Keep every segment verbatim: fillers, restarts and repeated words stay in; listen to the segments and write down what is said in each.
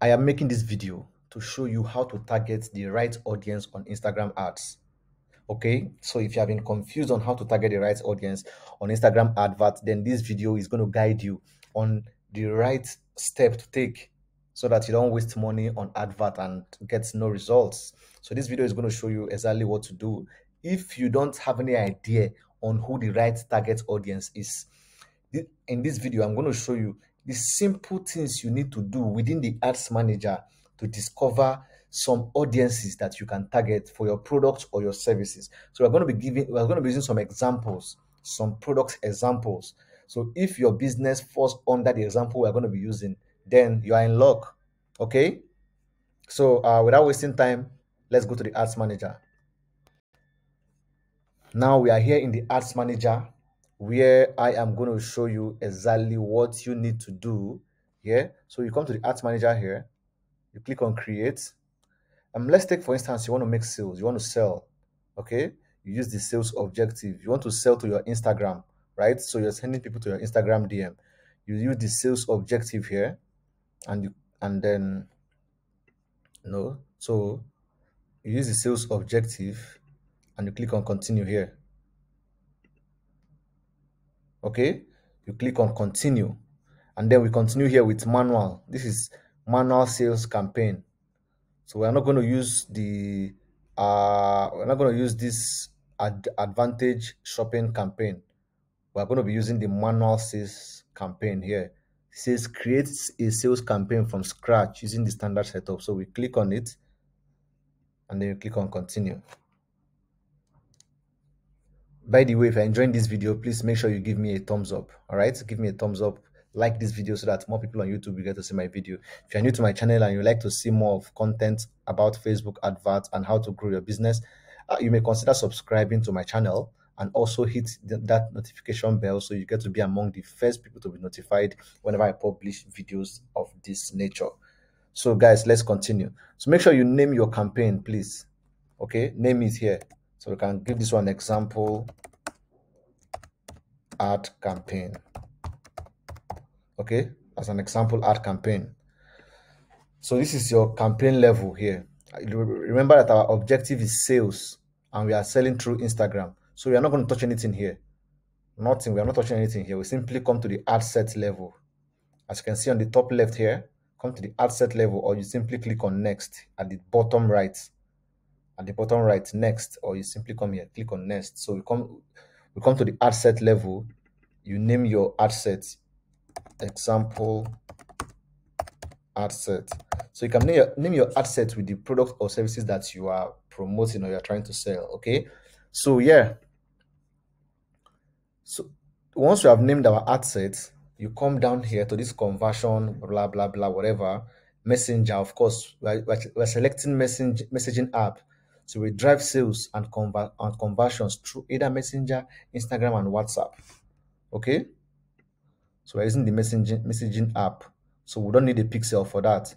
I am making this video to show you how to target the right audience on Instagram ads. Okay, so if you have been confused on how to target the right audience on Instagram advert, then this video is going to guide you on the right step to take so that you don't waste money on advert and get no results. So this video is going to show you exactly what to do if you don't have any idea on who the right target audience is. In this video, I'm going to show you the simple things you need to do within the ads manager to discover some audiences that you can target for your products or your services. So we're going to be giving, we're going to be using some examples, some product examples. So if your business falls under the example we're going to be using, then you are in luck. Okay. So uh, without wasting time, let's go to the ads manager. Now we are here in the ads manager, where I am going to show you exactly what you need to do here. So you come to the ads manager here, you click on create. Um, let's take, for instance, you want to make sales, you want to sell. Okay, you use the sales objective. You want to sell to your Instagram, right? So you're sending people to your Instagram D M. You use the sales objective here, and you and then no, so you use the sales objective and you click on continue here. Okay, you click on continue, and then we continue here with manual. This is manual sales campaign, so we're not going to use the uh we're not going to use this ad advantage shopping campaign. We're going to be using the manual sales campaign here. It says create a sales campaign from scratch using the standard setup. So we click on it, and then you click on continue. By the way, if you're enjoying this video, please make sure you give me a thumbs up. All right, give me a thumbs up, like this video so that more people on YouTube will get to see my video. If you're new to my channel and you like to see more of content about Facebook adverts and how to grow your business, uh, you may consider subscribing to my channel and also hit the, that notification bell so you get to be among the first people to be notified whenever I publish videos of this nature. So guys, let's continue. So make sure you name your campaign, please. Okay, name it here. So we can give this one example ad campaign. Okay, as an example ad campaign. So this is your campaign level here. Remember that our objective is sales and we are selling through Instagram. So we are not going to touch anything here. Nothing, we are not touching anything here. We simply come to the ad set level. As you can see on the top left here, come to the ad set level, or you simply click on next at the bottom right. At the bottom right, next, or you simply come here, click on next. So we come, we come to the ad set level. You name your ad set, example ad set. So you can name your, name your ad set with the product or services that you are promoting or you are trying to sell. Okay, so yeah. So once you have named our ad set, you come down here to this conversion, blah blah blah, whatever, messenger. Of course, we're, we're selecting message messaging app. So we drive sales and, conver and conversions through either Messenger, Instagram, and WhatsApp. Okay? So we're using the messaging, messaging app. So we don't need a pixel for that.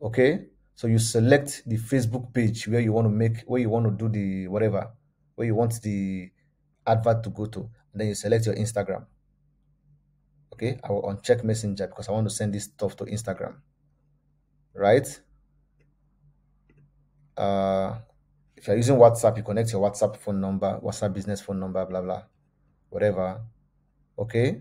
Okay? So you select the Facebook page where you want to make, where you want to do the whatever, where you want the advert to go to. And then you select your Instagram. Okay? I will uncheck Messenger because I want to send this stuff to Instagram. Right? Uh... If you're using WhatsApp, you connect your WhatsApp phone number, WhatsApp business phone number, blah, blah, whatever. Okay.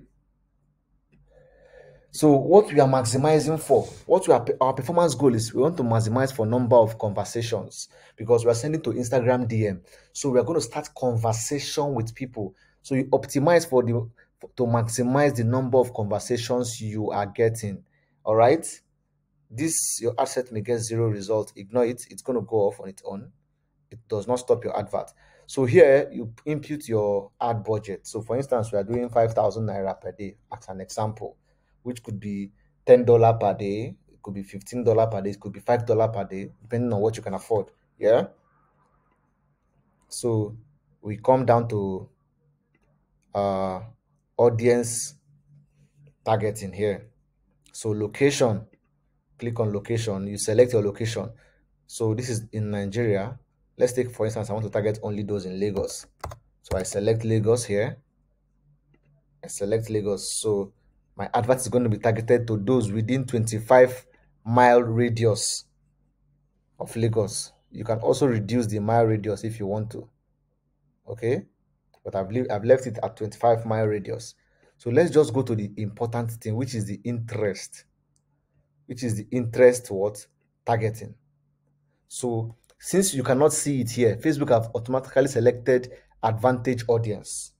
So what we are maximizing for, what we are, our performance goal is we want to maximize for number of conversations because we are sending to Instagram D M. So we are going to start conversation with people. So you optimize for the, to maximize the number of conversations you are getting. All right. This, your asset may get zero result. Ignore it. It's going to go off on its own. It does not stop your advert. So here you input your ad budget. So for instance, we are doing five thousand naira per day as an example, which could be ten dollars per day. It could be fifteen dollars per day. It could be five dollars per day, depending on what you can afford. Yeah. So we come down to uh, audience targeting here. So location, click on location. You select your location. So this is in Nigeria. Let's take, for instance, I want to target only those in Lagos. So I select Lagos here. I select Lagos. So my advert is going to be targeted to those within twenty-five mile radius of Lagos. You can also reduce the mile radius if you want to. Okay, but I've, le I've left it at twenty-five mile radius. So let's just go to the important thing, which is the interest, which is the interest what targeting. So since you cannot see it here, Facebook have automatically selected advantage audience.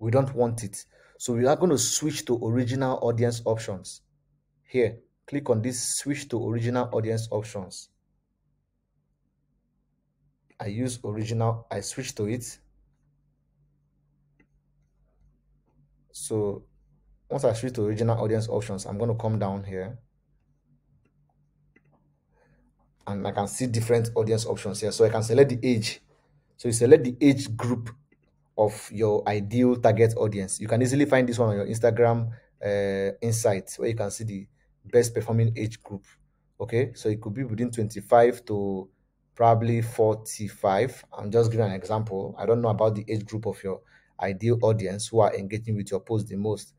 We don't want it. So we are going to switch to original audience options. Here, click on this switch to original audience options. I use original, I switch to it. So once I switch to original audience options, I'm going to come down here. And I can see different audience options here. So I can select the age. So you select the age group of your ideal target audience. You can easily find this one on your Instagram uh, Insights, where you can see the best performing age group. Okay, so it could be within twenty-five to probably forty-five. I'm just giving an example. I don't know about the age group of your ideal audience who are engaging with your post the most.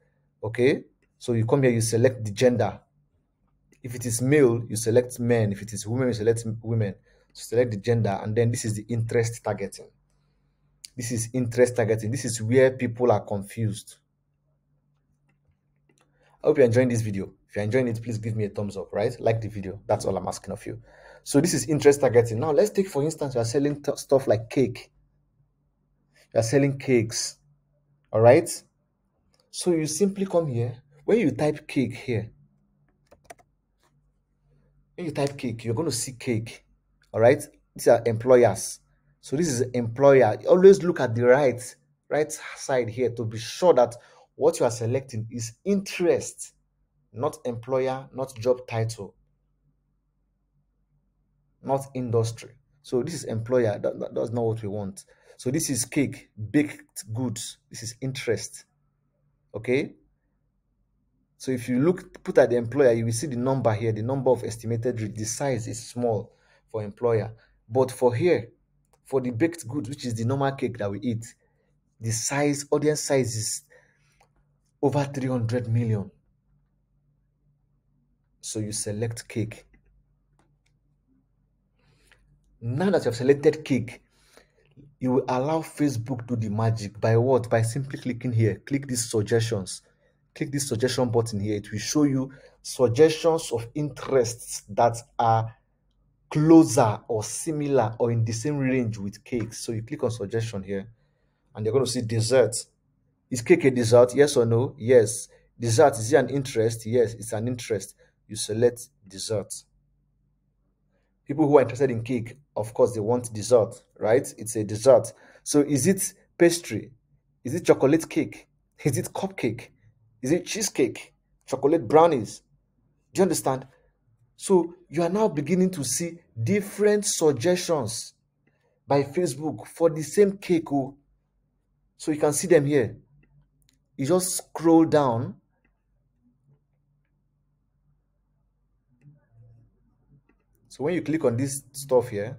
Okay, so you come here, you select the gender. If it is male, you select men. If it is women, you select women. So select the gender, and then this is the interest targeting. This is interest targeting. This is where people are confused. I hope you're enjoying this video. If you're enjoying it, please give me a thumbs up, right? Like the video. That's all I'm asking of you. So this is interest targeting. Now, let's take, for instance, you're selling stuff like cake. You're selling cakes, all right? So you simply come here. When you type cake here, when you type cake, you're going to see cake, all right? These are employers. So this is employer. Always look at the right, right side here to be sure that what you are selecting is interest, not employer, not job title, not industry. So this is employer. That, that, that's not what we want. So this is cake, baked goods. This is interest. Okay? So if you look, put at the employer, you will see the number here, the number of estimated, the size is small for employer. But for here, for the baked goods, which is the normal cake that we eat, the size, audience size is over three hundred million. So you select cake. Now that you have selected cake, you will allow Facebook to do the magic. By what? By simply clicking here. Click these suggestions. Click this suggestion button here. It will show you suggestions of interests that are closer or similar or in the same range with cakes. So you click on suggestion here and you're going to see dessert. Is cake a dessert? Yes or no? Yes. Dessert, is it an interest? Yes, it's an interest. You select dessert. People who are interested in cake, of course, they want dessert, right? It's a dessert. So is it pastry? Is it chocolate cake? Is it cupcake? Is it cheesecake? Chocolate brownies? Do you understand? So you are now beginning to see different suggestions by Facebook for the same cake. So you can see them here. You just scroll down. So when you click on this stuff here,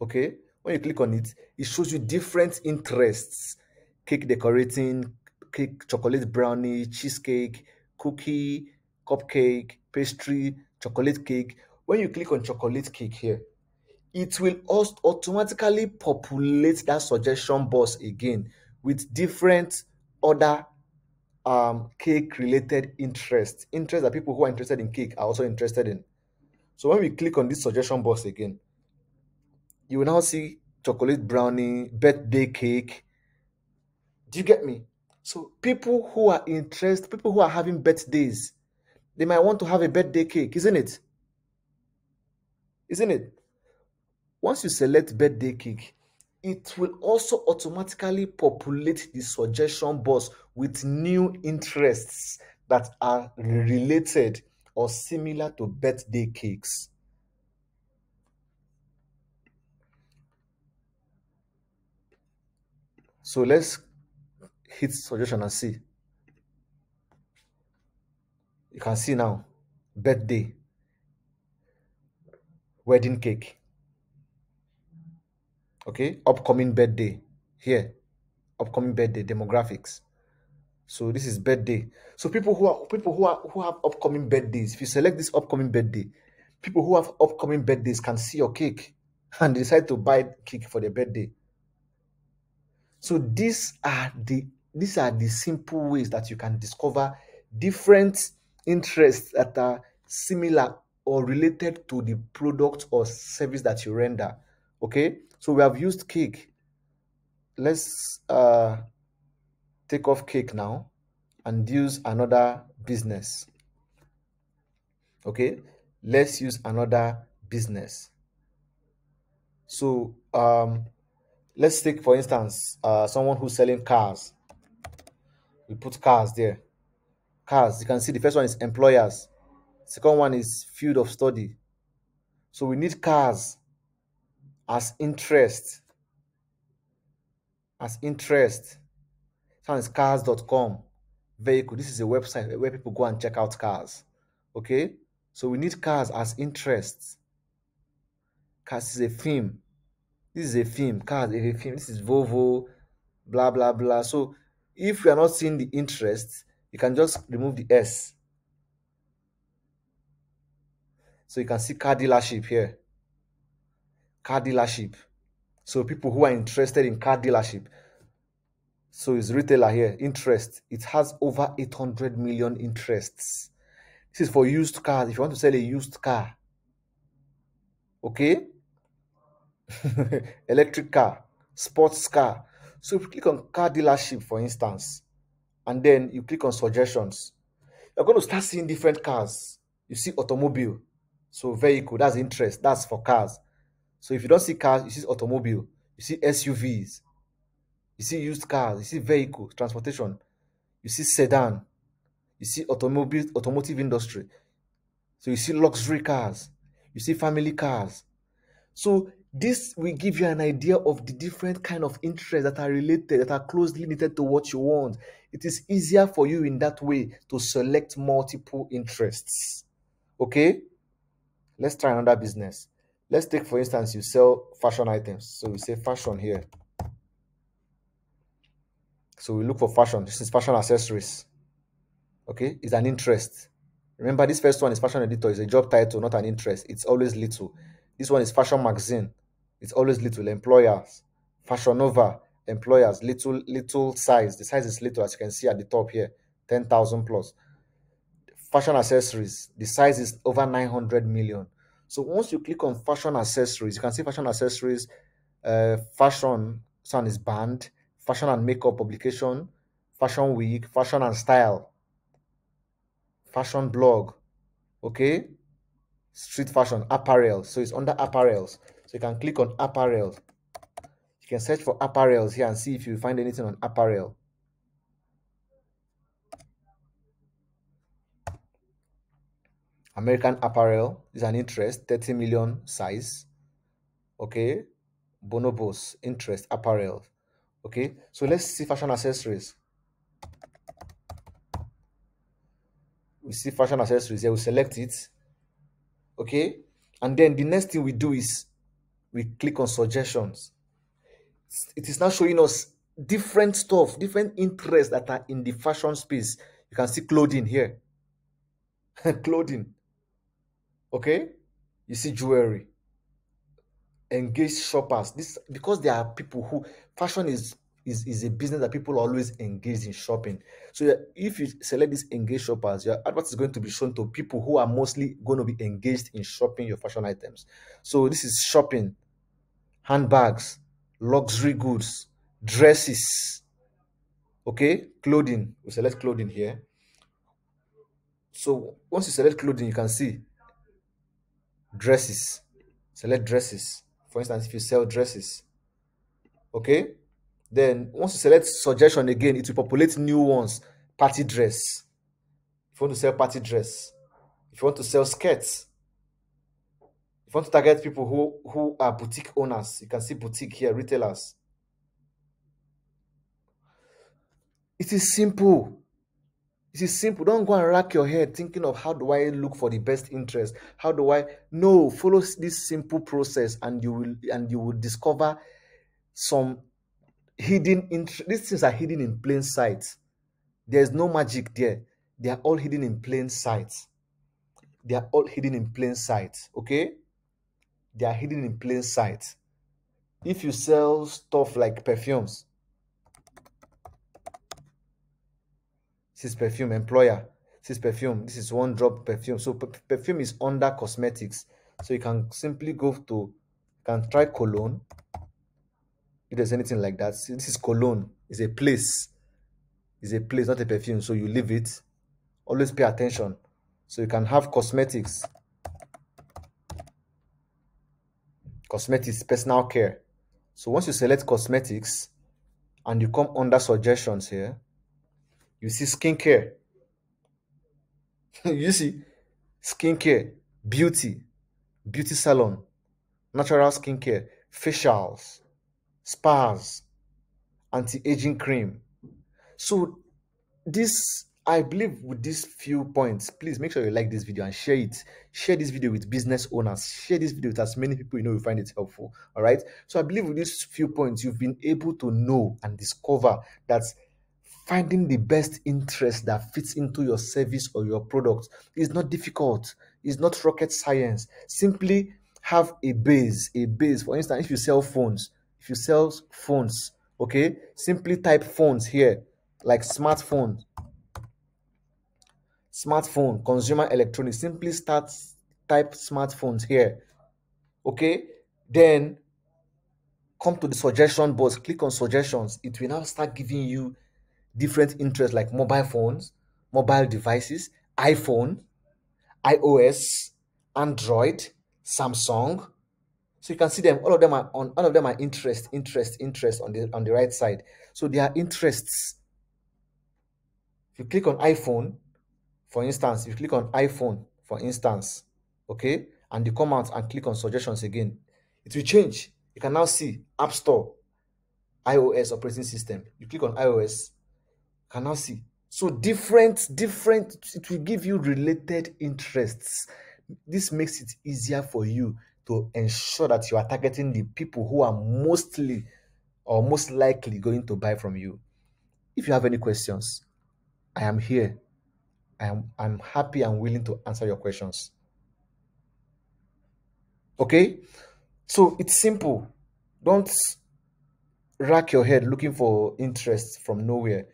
okay, when you click on it, it shows you different interests. Cake decorating, cake, chocolate brownie, cheesecake, cookie, cupcake, pastry, chocolate cake. When you click on chocolate cake here, it will also automatically populate that suggestion box again with different other um, cake-related interests. Interests that people who are interested in cake are also interested in. So when we click on this suggestion box again, you will now see chocolate brownie, birthday cake. Do you get me? So people who are interested, people who are having birthdays, they might want to have a birthday cake, isn't it? Isn't it? Once you select birthday cake, it will also automatically populate the suggestion box with new interests that are related or similar to birthday cakes. So let's hit suggestion and see. You can see now, birthday, wedding cake, okay, upcoming birthday, here, upcoming birthday, demographics, So this is birthday. So people who are people who are who have upcoming birthdays, if you select this upcoming birthday, people who have upcoming birthdays can see your cake and decide to buy cake for their birthday. So these are the these are the simple ways that you can discover different interests that are similar or related to the product or service that you render. Okay, so we have used cake. Let's uh, take off cake now and use another business. Okay, let's use another business. So um, let's take, for instance, uh, someone who's selling cars. We put cars there. Cars, you can see the first one is employers. Second one is field of study. So we need cars as interest. As interest. So it's cars dot com. Vehicle. This is a website where people go and check out cars. Okay? So we need cars as interest. Cars is a theme. This is a theme. Cars is a theme. This is Volvo. Blah, blah, blah. So if you are not seeing the interest, you can just remove the S. So you can see car dealership here. Car dealership. So people who are interested in car dealership. So it's retailer here. Interest. It has over eight hundred million interests. This is for used cars. If you want to sell a used car. Okay. Electric car. Sports car. So if you click on car dealership, for instance. And then you click on suggestions. You're going to start seeing different cars. You see automobile. So vehicle, that's interest. That's for cars. So if you don't see cars, you see automobile. You see S U Vs. You see used cars. You see vehicle, transportation. You see sedan. You see automobile, automotive industry. So you see luxury cars. You see family cars. So this will give you an idea of the different kind of interests that are related, that are closely related to what you want. It is easier for you in that way to select multiple interests. Okay? Let's try another business. Let's take, for instance, you sell fashion items. So we say fashion here. So we look for fashion. This is fashion accessories. Okay, it's an interest. Remember, this first one is fashion editor. It's a job title, not an interest. It's always little. This one is fashion magazine. It's always little. Employers. Fashion Nova. Employers. Little, little size. The size is little, as you can see at the top here. ten thousand plus. Fashion accessories, the size is over nine hundred million. So once you click on fashion accessories, you can see fashion accessories, uh, fashion, sound is banned, fashion and makeup publication, fashion week, fashion and style, fashion blog, okay, street fashion, apparel. So it's under apparels. So you can click on apparel. You can search for apparels here and see if you find anything on apparel. American apparel is an interest, thirty million size. Okay. Bonobos, interest, apparel. Okay. So let's see fashion accessories. We see fashion accessories here. We select it. Okay. And then the next thing we do is we click on suggestions. It is now showing us different stuff, different interests that are in the fashion space. You can see clothing here. Clothing. Okay, you see jewelry. Engage shoppers. This because there are people who fashion is is is a business that people always engage in shopping. So if you select this engage shoppers, your advert is going to be shown to people who are mostly going to be engaged in shopping your fashion items. So this is shopping, handbags, luxury goods, dresses. Okay, clothing. We select clothing here. So once you select clothing, you can see. Dresses. Select dresses. For instance, if you sell dresses. Okay. Then once you select suggestion again, it will populate new ones. Party dress. If you want to sell party dress. If you want to sell skirts. If you want to target people who, who are boutique owners. You can see boutique here, retailers. It is simple. It is simple. Don't go and rack your head thinking of how do I look for the best interest. How do I? No, follow this simple process, and you will and you will discover some hidden interest. These things are hidden in plain sight. There's no magic there. They are all hidden in plain sight. They are all hidden in plain sight. Okay? They are hidden in plain sight. If you sell stuff like perfumes, this is perfume, employer. This is perfume. This is one drop perfume. So perfume is under cosmetics. So you can simply go to, you can try cologne. If there's anything like that. See, this is cologne. It's a place. It's a place, not a perfume. So you leave it. Always pay attention. So you can have cosmetics. Cosmetics, personal care. So once you select cosmetics and you come under suggestions here, you see skincare. You see skincare, beauty, beauty salon, natural skincare, facials, spas, anti-aging cream. So this, I believe, with these few points, please make sure you like this video and share it. Share this video with business owners. Share this video with as many people you know you find it helpful. All right. So I believe with these few points, you've been able to know and discover that finding the best interest that fits into your service or your product is not difficult. It's not rocket science. Simply have a base, a base. For instance, if you sell phones, if you sell phones, okay, simply type phones here, like smartphone, smartphone, consumer electronics. Simply start type smartphones here, okay. Then come to the suggestion box. Click on suggestions. It will now start giving you different interests like mobile phones, mobile devices, iPhone, iOS, Android, Samsung. So you can see them. All of them are on. All of them are interest, interest, interest on the on the right side. So they are interests. If you click on iPhone, for instance, if you click on iPhone, for instance, okay, and you come out and click on suggestions again, it will change. You can now see App Store, iOS operating system. You click on iOS. Can now see so different different it will give you related interests. This makes it easier for you to ensure that you are targeting the people who are mostly or most likely going to buy from you. If you have any questions, I am here. I am I'm happy and willing to answer your questions. Okay, so it's simple. Don't rack your head looking for interests from nowhere.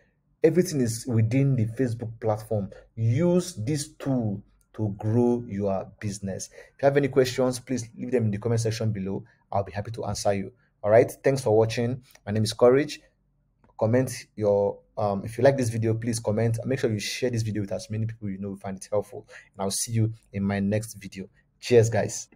Everything is within the Facebook platform. Use this tool to grow your business. If you have any questions, please leave them in the comment section below. I'll be happy to answer you. All right. Thanks for watching. My name is Courage. Comment your, um, if you like this video, please comment. And make sure you share this video with as many people you know who find it helpful. And I'll see you in my next video. Cheers, guys.